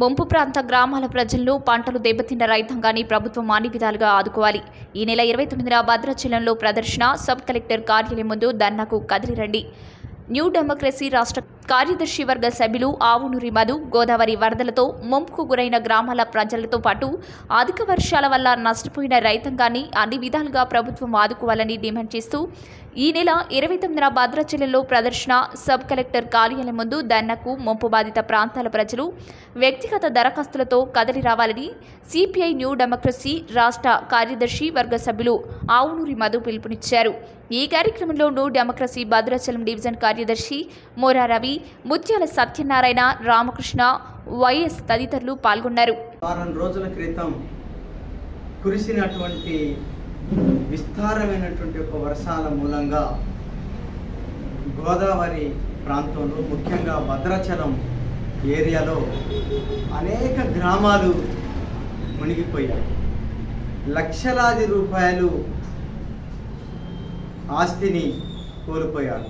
ముంపు ప్రాంత గ్రామాల ప్రజలను పంటలు దెబ్బతిన్న రైతాంగాన్ని ప్రభుత్వం అన్ని విధాలుగా ఆదుకోవాలి। ఈ నెల 29న భద్రాచలంలో ప్రదర్శన సబ్ కలెక్టర్ కార్యాలయం ముందు దన్నకు కదిలిరండి। న్యూ డెమోక్రసీ రాష్ట్ర కార్యదర్శి వర్గ సభ్యులు ఆవునూరి మధు గోదావరి వరదలతో ముంపుకు గురైన గ్రామాల ప్రజలతో పాటు అధిక వర్షాల వల్ల నష్టపోయిన రైతాంగాన్ని అన్ని విధాలుగా ప్రభుత్వం ఆదుకోవాలని డిమాండ్ చేస్తూ ఈ నెల 29న భద్రాచలంలో ప్రదర్శన సబ్ కలెక్టర్ కార్యాలయం ముందు ధర్నాకు ముంపు బాధిత ప్రాంతాల ప్రజలు వ్యక్తిగత దరఖాస్తులతో కదలి రావాలని సిపిఐ న్యూ డెమోక్రసీ రాష్ట్ర కార్యదర్శి వర్గ సభ్యులు ఆవునూరి మధు పిలుపునిచ్చారు। ఈ కార్యక్రమంలో న్యూ డెమోక్రసీ భద్రాచలం డివిజన్ కార్యదర్శి మోరా రవి, ముత్యాల సత్యనారాయణ, రామకృష్ణ, వైఎస్ తదితరులు పాల్గొన్నారు। వారం రోజుల క్రితం కురిసినటువంటి విస్తారమైనటువంటి ఒక వర్షాల మూలంగా గోదావరి ప్రాంతంలో ముఖ్యంగా భద్రాచలం ఏరియాలో అనేక గ్రామాలు మునిగిపోయాయి। లక్షలాది రూపాయలు ఆస్తిని కోల్పోయారు,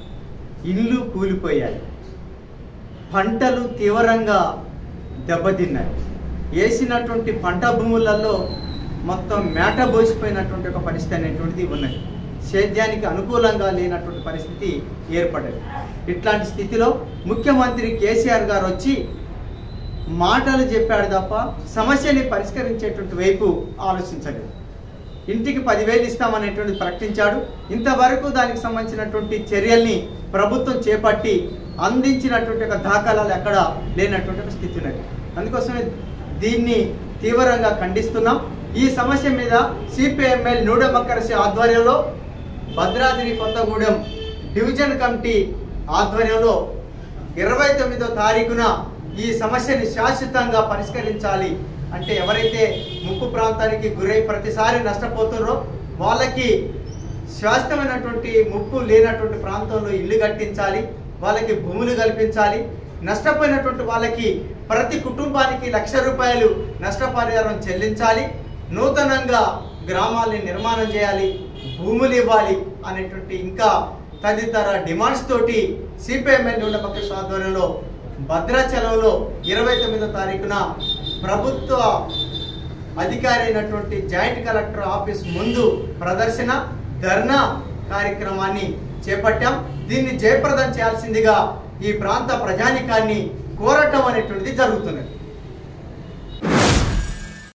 ఇల్లు కూలిపోయాయి, పంటలు తీవ్రంగా దెబ్బతిన్నాయి। వేసినటువంటి పంట భూములలో మొత్తం మేట బోసిపోయినటువంటి ఒక పరిస్థితి అనేటువంటిది ఉన్నది। సేద్యానికి అనుకూలంగా లేనటువంటి పరిస్థితి ఏర్పడ్డది। ఇట్లాంటి స్థితిలో ముఖ్యమంత్రి కేసీఆర్ గారు వచ్చి మాటలు చెప్పాడు తప్ప సమస్యని పరిష్కరించేటువంటి వైపు ఆలోచించలేదు। ఇంటికి 10,000 ఇస్తామనేటువంటిది ప్రకటించాడు। ఇంతవరకు దానికి సంబంధించినటువంటి చర్యల్ని ప్రభుత్వం చేపట్టి అందించినటువంటి ఒక దాఖలాలు ఎక్కడ లేనటువంటి ఒక స్థితి ఉన్నది। అందుకోసమే దీన్ని తీవ్రంగా ఖండిస్తున్నాం। ఈ సమస్య మీద సిపిఎంఎల్ న్యూ డెమోక్రసీ ఆధ్వర్యంలో భద్రాద్రి కొత్తగూడెం డివిజన్ కమిటీ ఆధ్వర్యంలో 29వ తారీఖున ఈ సమస్యని శాశ్వతంగా పరిష్కరించాలి। అంటే ఎవరైతే ముప్పు ప్రాంతానికి గురై ప్రతిసారి నష్టపోతున్నారో వాళ్ళకి శాశ్వతమైనటువంటి ముప్పు లేనటువంటి ప్రాంతంలో ఇల్లు కట్టించాలి, వాళ్ళకి భూములు కల్పించాలి। నష్టపోయినటువంటి వాళ్ళకి ప్రతి కుటుంబానికి ₹1,00,000 నష్టపరిహారం చెల్లించాలి। నూతనంగా గ్రామాలని నిర్మాణం చేయాలి, భూములు ఇవ్వాలి అనేటువంటి ఇంకా తదితర డిమాండ్స్ తోటి సిపిఎంఎల్ న్యూ డెమోక్రసీ ఆధ్వర్యంలో భద్రాచలంలో 29వ తారీఖున ప్రభుత్వ అధికారి అయినటువంటి జాయింట్ కలెక్టర్ ఆఫీస్ ముందు ప్రదర్శన ధర్నా కార్యక్రమాన్ని చేపట్టాం। దీన్ని జయప్రదం చేయాల్సిందిగా ఈ ప్రాంత ప్రజానికాన్ని కోరటం అనేటువంటిది జరుగుతున్నది।